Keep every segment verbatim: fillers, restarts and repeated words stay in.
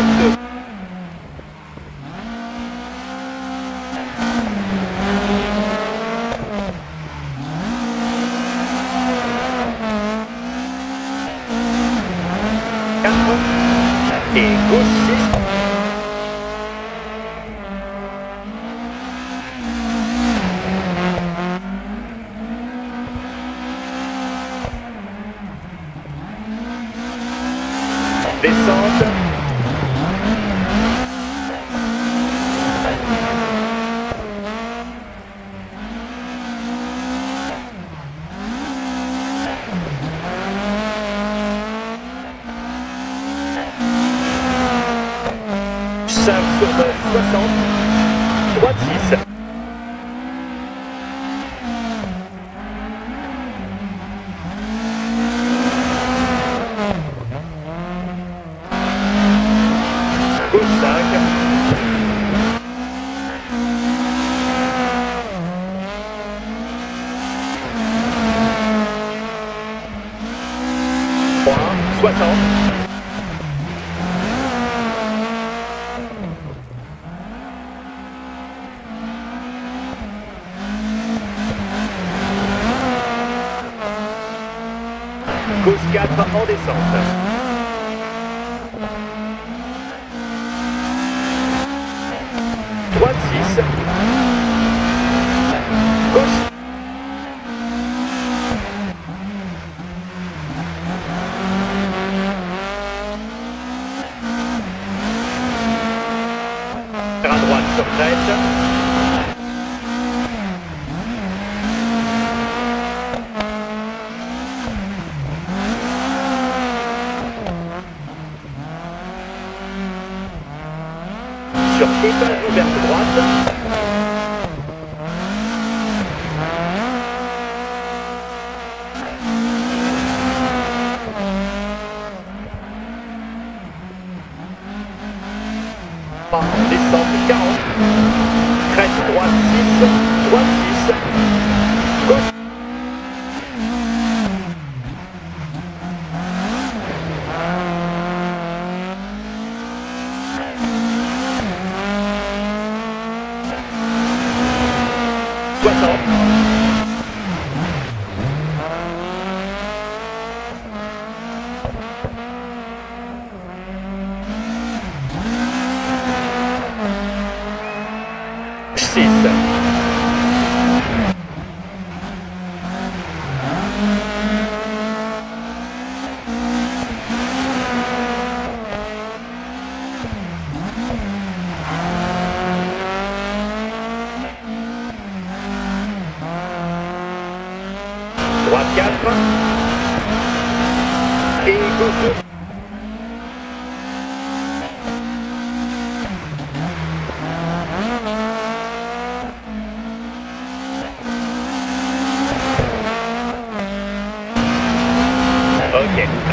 what the...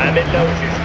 Amène-la au juge.